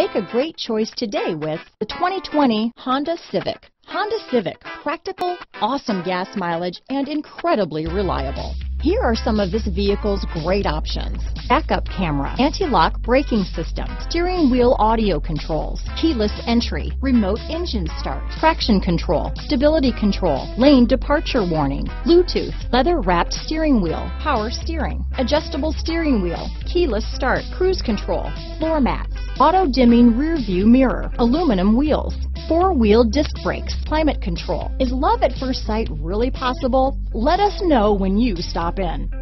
Make a great choice today with the 2020 Honda Civic. Honda Civic, practical, awesome gas mileage, and incredibly reliable. Here are some of this vehicle's great options: backup camera, anti-lock braking system, steering wheel audio controls, keyless entry, remote engine start, traction control, stability control, lane departure warning, Bluetooth, leather-wrapped steering wheel, power steering, adjustable steering wheel, keyless start, cruise control, floor mats, auto-dimming rear view mirror, aluminum wheels, four-wheel disc brakes, climate control. Is love at first sight really possible? Let us know when you stop in.